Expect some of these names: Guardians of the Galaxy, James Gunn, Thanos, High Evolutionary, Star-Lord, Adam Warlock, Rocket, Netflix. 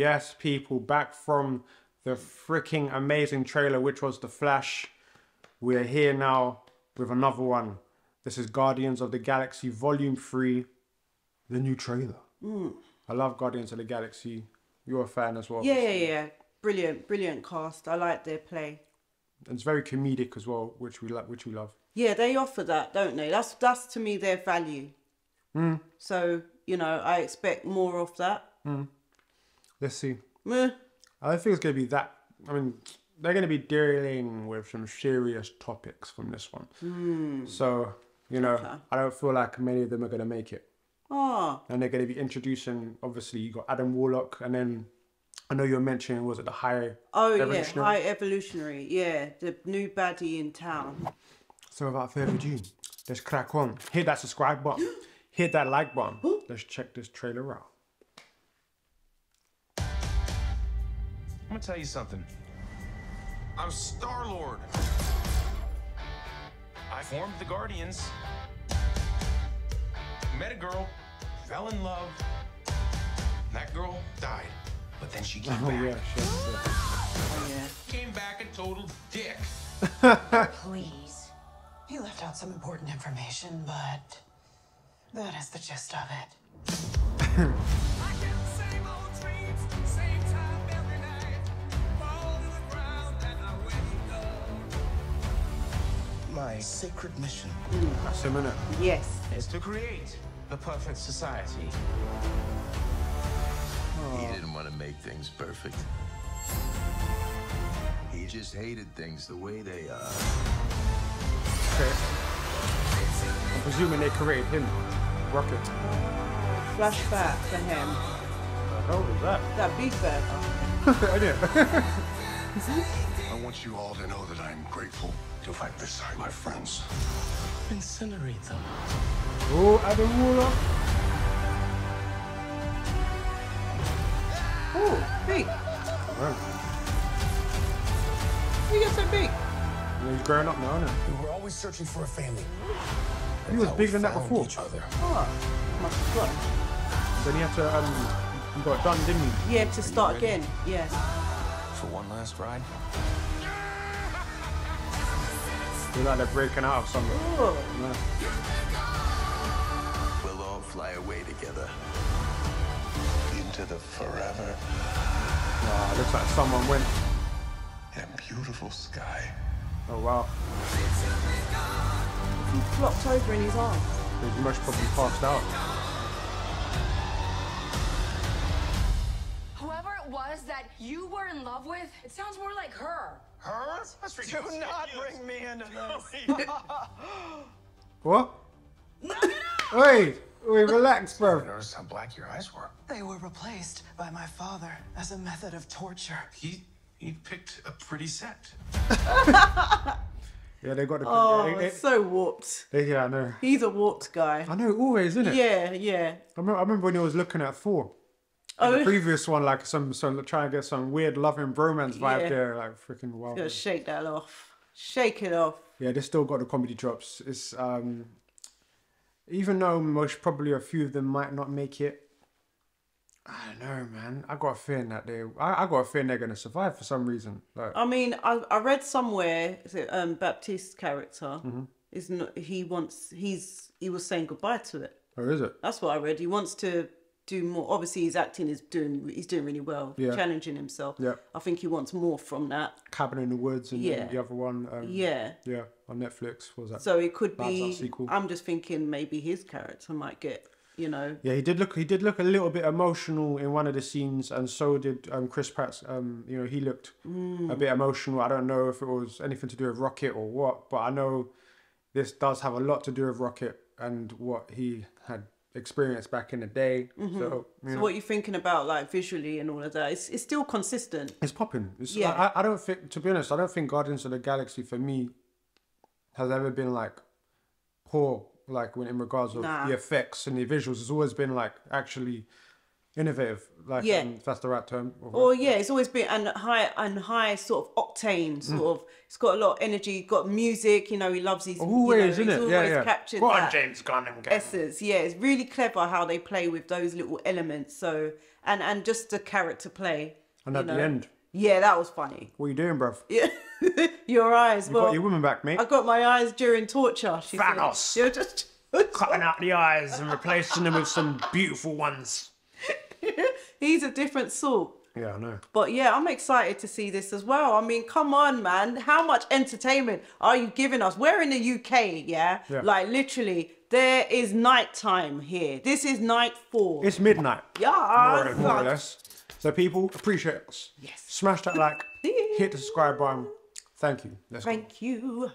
Yes, people, back from the freaking amazing trailer, which was The Flash. We're here now with another one. This is Guardians of the Galaxy Volume 3, the new trailer. Mm. I love Guardians of the Galaxy. You're a fan as well. Yeah. Brilliant, brilliant cast. I like their play. And it's very comedic as well, which we love. Yeah, they offer that, don't they? That's to me their value. Mm. So, you know, I expect more of that. Mm. Let's see. Mm. I don't think it's going to be that... I mean, they're going to be dealing with some serious topics from this one. Mm. So, you know, okay. I don't feel like many of them are going to make it. Oh. And they're going to be introducing, obviously, you got Adam Warlock, and then I know you were mentioning, was it the High Evolutionary? Oh, yeah, High Evolutionary. Yeah, the new baddie in town. So without further ado, let's crack on. Hit that subscribe button. Hit that like button. Let's check this trailer out. I'm gonna tell you something. I'm Star-Lord. I formed the Guardians. Met a girl, fell in love. That girl died, but then she came back. Yeah, she came back a total dick. Please. He left out some important information, but that is the gist of it. My sacred mission. That's a minute. Yes. Is to create the perfect society. Oh. He didn't want to make things perfect. He just hated things the way they are. Okay. I'm presuming they created him. Rocket. Flashback for him. What the hell was that? That beef burger. I want you all to know that I'm grateful to fight beside my friends. Incinerate them. Oh, Adam Warlock. Oh, big. Wow. You got so big. Yeah, he's growing up now, isn't he? We were always searching for a family. He was bigger than that before. Oh, then he had to, he got done, didn't he? Yeah, to start again. Yes. For one last ride. Feel like they're breaking out of something. Yeah. We'll all fly away together into the forever. Wow, looks like someone went in a beautiful sky. Oh wow. He flopped over in his arms. He's much probably passed out. Whoever it was that you were in love with, it sounds more like her. Her? Do not bring me into this. What? Hey, relax, bro. I noticed how black your eyes were. They were replaced by my father as a method of torture. He picked a pretty set. Yeah, they got the. Oh, it's so warped. Yeah, I know. He's a warped guy. I know, always, isn't it? Yeah, yeah. I remember when I was looking at 4. Oh. The previous one, like some trying to get some weird loving bromance vibe there, like freaking wild. Gotta shake that off, shake it off. Yeah, they still got the comedy drops. It's even though most probably a few of them might not make it. I don't know, man. I got a feeling that I got a feeling they're gonna survive for some reason. Like, I mean, I read somewhere Baptiste's character is not. He was saying goodbye to it. Oh, is it? That's what I read. He wants to do more. Obviously his acting is doing really well, challenging himself. Yeah, I think he wants more from that. Cabin in the Woods and the other one, yeah, on Netflix. What was that? So it could be. I'm just thinking maybe his character might get, you know. Yeah, he did look a little bit emotional in one of the scenes, and so did Chris Pratt's. You know, he looked a bit emotional. I don't know if it was anything to do with Rocket or what, but I know this does have a lot to do with Rocket and what he had experience back in the day. So what are you thinking about, like, visually and all of that? It's still consistent. It's popping. It's, yeah. I don't think, to be honest, I don't think Guardians of the Galaxy for me has ever been like poor, like when in regards of the effects and the visuals. It's always been like actually innovative, like if that's the right term. Or yeah, it's always been high sort of octane sort of. It's got a lot of energy, got music. You know, he loves his. Always, you know, isn't it? Yeah, yeah. Captured that James Gunn essence. Yeah, it's really clever how they play with those little elements. So and just the character play. And at the end. Yeah, that was funny. What are you doing, bruv? Yeah. Your eyes. You got your woman back, mate. I got my eyes during torture. She Thanos. You're just cutting out the eyes and replacing them with some beautiful ones. He's a different sort. Yeah, I know. But yeah, I'm excited to see this as well. I mean, come on, man. How much entertainment are you giving us? We're in the UK, yeah? Like, literally, there is night time here. This is night 4. It's midnight. Yeah. More or less. So people, appreciate us. Yes. Smash that like. Hit the subscribe button. Thank you. Let's go. Thank you.